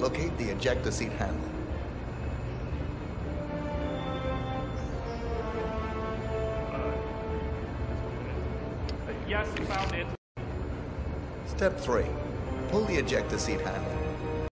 Locate the ejector seat handle. Yes, found it. Step 3. Pull the ejector seat handle.